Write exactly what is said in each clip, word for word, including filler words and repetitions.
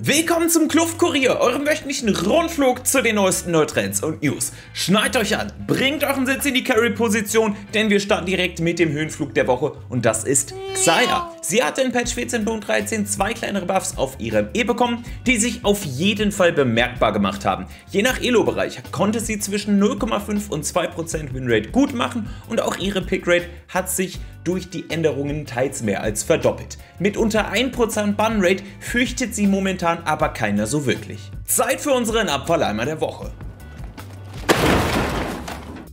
Willkommen zum Kluftkurier, eurem wöchentlichen Rundflug zu den neuesten Neutrends und News. Schneidet euch an, bringt euren Sitz in die Carry-Position, denn wir starten direkt mit dem Höhenflug der Woche und das ist Xayah. Sie hatte in Patch vierzehn Punkt dreizehn zwei kleinere Buffs auf ihrem E bekommen, die sich auf jeden Fall bemerkbar gemacht haben. Je nach Elo-Bereich konnte sie zwischen null Komma fünf und zwei Prozent Winrate gut machen und auch ihre Pickrate hat sich durch die Änderungen teils mehr als verdoppelt. Mit unter ein Prozent Bunrate fürchtet sie momentan aber keiner so wirklich. Zeit für unseren Abverleimer der Woche.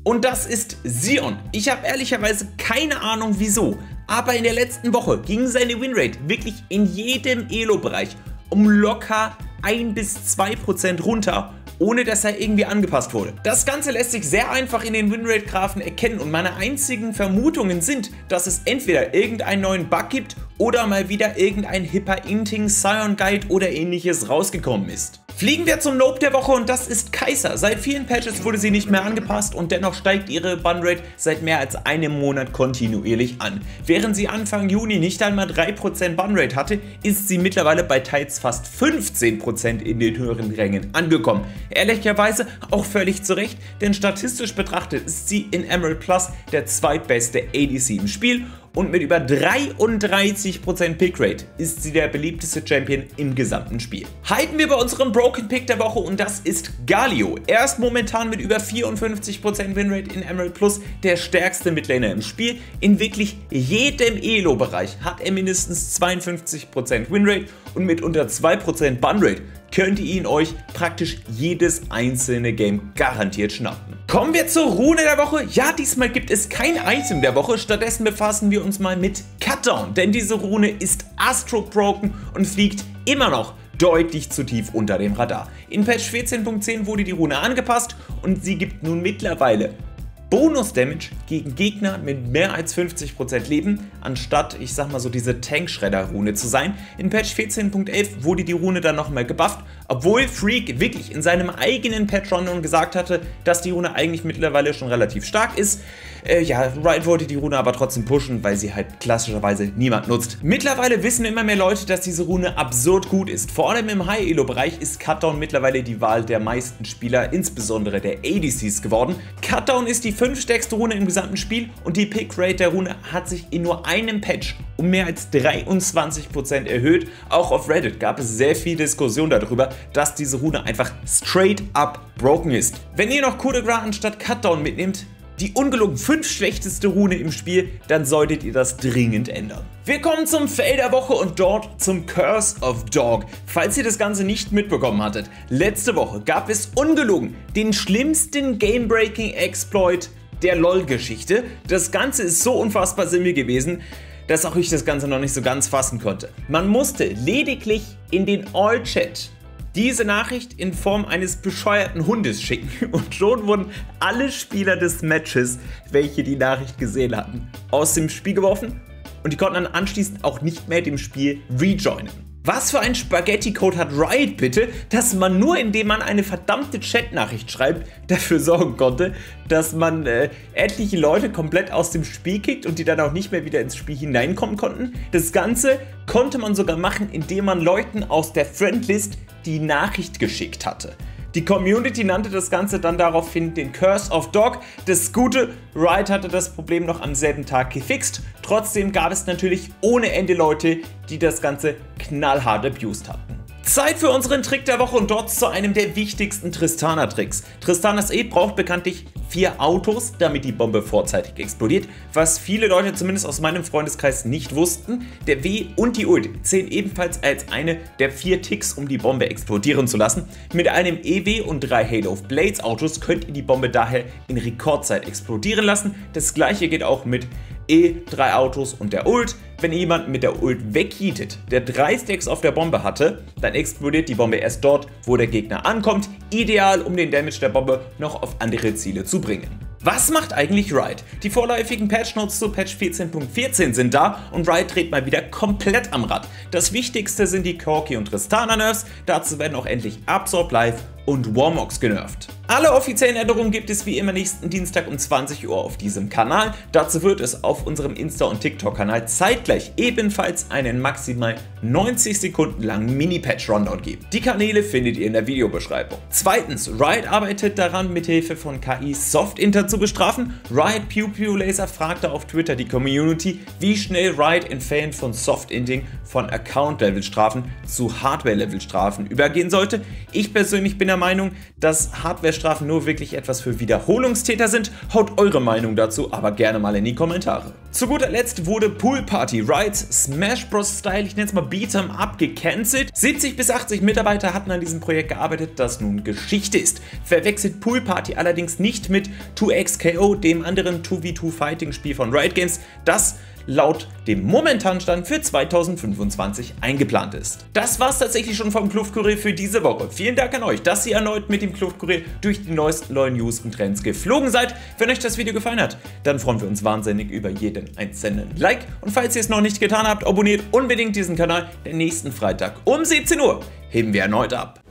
Und das ist Sion. Ich habe ehrlicherweise keine Ahnung wieso, aber in der letzten Woche ging seine Winrate wirklich in jedem Elo-Bereich um locker ein bis zwei Prozent runter, ohne dass er irgendwie angepasst wurde. Das Ganze lässt sich sehr einfach in den Winrate-Graphen erkennen und meine einzigen Vermutungen sind, dass es entweder irgendeinen neuen Bug gibt oder mal wieder irgendein hipper Inting, Sion Guide oder ähnliches rausgekommen ist. Fliegen wir zum Noob der Woche und das ist Kaisa. Seit vielen Patches wurde sie nicht mehr angepasst und dennoch steigt ihre Bunrate seit mehr als einem Monat kontinuierlich an. Während sie Anfang Juni nicht einmal drei Prozent Bunrate hatte, ist sie mittlerweile bei teils fast fünfzehn Prozent in den höheren Rängen angekommen. Ehrlicherweise auch völlig zu Recht, denn statistisch betrachtet ist sie in Emerald Plus der zweitbeste A D C im Spiel und mit über dreiunddreißig Prozent Pickrate ist sie der beliebteste Champion im gesamten Spiel. Halten wir bei unserem Broken Pick der Woche und das ist Galio. Er ist momentan mit über vierundfünfzig Prozent Winrate in Emerald Plus der stärkste Midlaner im Spiel. In wirklich jedem Elo-Bereich hat er mindestens zweiundfünfzig Prozent Winrate und mit unter zwei Prozent Bunrate könnt ihr ihn euch praktisch jedes einzelne Game garantiert schnappen. Kommen wir zur Rune der Woche. Ja, diesmal gibt es kein Item der Woche, stattdessen befassen wir uns mal mit Cutdown, denn diese Rune ist astrobroken und fliegt immer noch deutlich zu tief unter dem Radar. In Patch vierzehn Punkt zehn wurde die Rune angepasst und sie gibt nun mittlerweile Bonus-Damage gegen Gegner mit mehr als fünfzig Prozent Leben, anstatt, ich sag mal so, diese Tank-Shredder-Rune zu sein. In Patch vierzehn Punkt elf wurde die Rune dann nochmal gebufft, obwohl Freak wirklich in seinem eigenen Patch-Rundown gesagt hatte, dass die Rune eigentlich mittlerweile schon relativ stark ist. Äh, ja, Riot wollte die Rune aber trotzdem pushen, weil sie halt klassischerweise niemand nutzt. Mittlerweile wissen immer mehr Leute, dass diese Rune absurd gut ist. Vor allem im High-Elo-Bereich ist Cutdown mittlerweile die Wahl der meisten Spieler, insbesondere der A D Cs, geworden. Cutdown ist die fünf stärkste Rune im gesamten Spiel und die Pickrate der Rune hat sich in nur einem Patch um mehr als dreiundzwanzig Prozent erhöht. Auch auf Reddit gab es sehr viel Diskussion darüber, dass diese Rune einfach straight up broken ist. Wenn ihr noch Kudegra anstatt Cutdown mitnehmt, die ungelogen fünf schlechteste Rune im Spiel, dann solltet ihr das dringend ändern. Wir kommen zum Fail der Woche und dort zum Curse of Dog. Falls ihr das Ganze nicht mitbekommen hattet, letzte Woche gab es ungelogen den schlimmsten Game-Breaking-Exploit der LOL-Geschichte. Das Ganze ist so unfassbar simpel gewesen, dass auch ich das Ganze noch nicht so ganz fassen konnte. Man musste lediglich in den All-Chat diese Nachricht in Form eines bescheuerten Hundes schicken und schon wurden alle Spieler des Matches, welche die Nachricht gesehen hatten, aus dem Spiel geworfen und die konnten dann anschließend auch nicht mehr dem Spiel rejoinen. Was für ein Spaghetti-Code hat Riot bitte, dass man nur indem man eine verdammte Chat-Nachricht schreibt, dafür sorgen konnte, dass man äh, etliche Leute komplett aus dem Spiel kickt und die dann auch nicht mehr wieder ins Spiel hineinkommen konnten. Das Ganze konnte man sogar machen, indem man Leuten aus der Friendlist die Nachricht geschickt hatte. Die Community nannte das Ganze dann daraufhin den Curse of Dog. Das Gute, Riot hatte das Problem noch am selben Tag gefixt. Trotzdem gab es natürlich ohne Ende Leute, die das Ganze knallhart abused hatten. Zeit für unseren Trick der Woche und dort zu einem der wichtigsten Tristana-Tricks. Tristanas E braucht bekanntlich vier Autos, damit die Bombe vorzeitig explodiert, was viele Leute zumindest aus meinem Freundeskreis nicht wussten. Der W und die Ult zählen ebenfalls als eine der vier Ticks, um die Bombe explodieren zu lassen. Mit einem E W und drei Hail of Blades Autos könnt ihr die Bombe daher in Rekordzeit explodieren lassen. Das gleiche geht auch mit E, drei Autos und der Ult. Wenn jemand mit der Ult weghietet, der drei Stacks auf der Bombe hatte, dann explodiert die Bombe erst dort, wo der Gegner ankommt. Ideal, um den Damage der Bombe noch auf andere Ziele zu bringen. Was macht eigentlich Riot? Die vorläufigen Patch-Notes zu Patch vierzehn Punkt vierzehn sind da und Riot dreht mal wieder komplett am Rad. Das Wichtigste sind die Corki und Tristana Nerfs, dazu werden auch endlich Absorb Life und Warmogs genervt. Alle offiziellen Änderungen gibt es wie immer nächsten Dienstag um zwanzig Uhr auf diesem Kanal. Dazu wird es auf unserem Insta- und TikTok-Kanal zeitgleich ebenfalls einen maximal neunzig Sekunden langen Mini-Patch-Rundown geben. Die Kanäle findet ihr in der Videobeschreibung. Zweitens, Riot arbeitet daran, mithilfe von K I Soft-Inter zu bestrafen. Riot Pew Pew Laser fragte auf Twitter die Community, wie schnell Riot in Fällen von Soft-Inting von Account-Level-Strafen zu Hardware-Level-Strafen übergehen sollte. Ich persönlich bin der Meinung, dass Hardware Strafen nur wirklich etwas für Wiederholungstäter sind. Haut eure Meinung dazu aber gerne mal in die Kommentare. Zu guter Letzt wurde Pool Party Rides Smash Bros Style, ich nenne es mal Beat'em Up, gecancelt. siebzig bis achtzig Mitarbeiter hatten an diesem Projekt gearbeitet, das nun Geschichte ist. Verwechselt Pool Party allerdings nicht mit two X K O, dem anderen zwei gegen zwei Fighting Spiel von Riot Games, das laut dem momentanen Stand für zweitausendfünfundzwanzig eingeplant ist. Das war's tatsächlich schon vom Kluftkurier für diese Woche. Vielen Dank an euch, dass ihr erneut mit dem Kluftkurier durch die neuesten neuen News und Trends geflogen seid. Wenn euch das Video gefallen hat, dann freuen wir uns wahnsinnig über jeden einzelnen Like. Und falls ihr es noch nicht getan habt, abonniert unbedingt diesen Kanal, denn nächsten Freitag um siebzehn Uhr heben wir erneut ab.